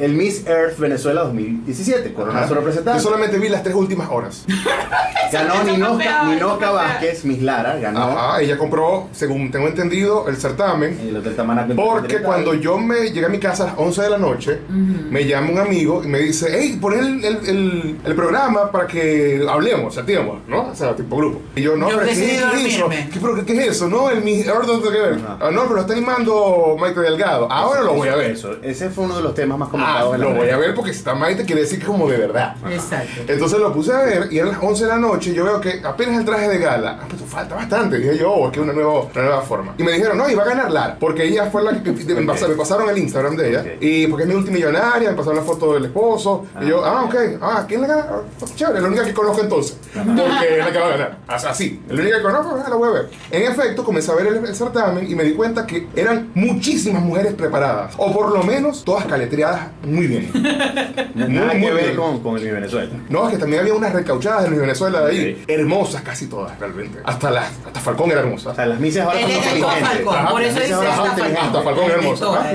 el Miss Earth Venezuela 2017, coronazo representante. Yo solamente vi las 3 últimas horas. Ganó Ninoska Vázquez, Miss Lara, ganó. Ajá, ella compró, según tengo entendido, el certamen. El Hotel Tamanaco, porque cuando yo me llegué a mi casa a las 11 de la noche, me llama un amigo y me dice, hey, pon el programa para que hablemos, chateemos, ¿no? O sea, tipo grupo. Y yo, no, pero ¿qué es eso? No, el Miss Earth, ¿qué ver? No, pero lo está animando Maite Delgado. Ahora lo voy a ver. Ese fue uno de los temas más comentados. Lo voy a ver porque si está Maite quiere decir que como de verdad. Exacto. Entonces lo puse a ver y eran las 11 de la noche. Yo veo que apenas el traje de gala, pues falta bastante. Dije yo, es que una nueva forma. Y me dijeron, no, iba a ganar Lara, porque ella fue la que me pasaron el Instagram de ella. Y porque es mi multimillonaria, me pasaron la foto del esposo. Y yo, ¿quién la gana? Chévere, es la única que conozco entonces. Porque es la que va a ganar. Así, la única que conozco, la voy a ver. En efecto, comencé a ver el certamen y me di cuenta que eran muchísimas mujeres preparadas. O por lo menos todas caletreadas. Muy bien. Nada que ver con el Miss Venezuela. No, es que también había unas recauchadas de Miss Venezuela de ahí. Hermosas casi todas, realmente. Hasta Falcón era hermosa. O sea, las Misses ahora son inteligentes. Por eso dice hasta Falcón era hermosa.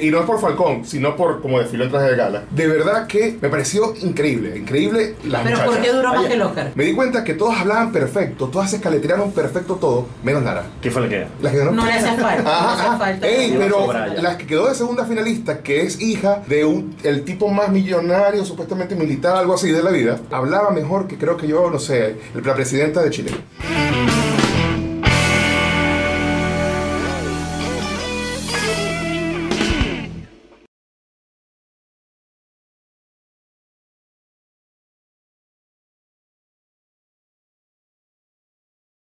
Y no es por Falcón, sino por como desfiló en traje de gala. De verdad que me pareció increíble. Increíble las muchachas. Pero ¿por qué duró más que el Oscar? Me di cuenta que todas hablaban perfecto. Todas se escaletearon perfecto todo. Menos Lara. ¿Qué fue la que era? No le hacía falta. Pero la que quedó de segunda finalista, que es hija de el tipo más millonario, supuestamente militar, algo así de la vida, hablaba mejor que creo que yo, no sé, la presidenta de Chile.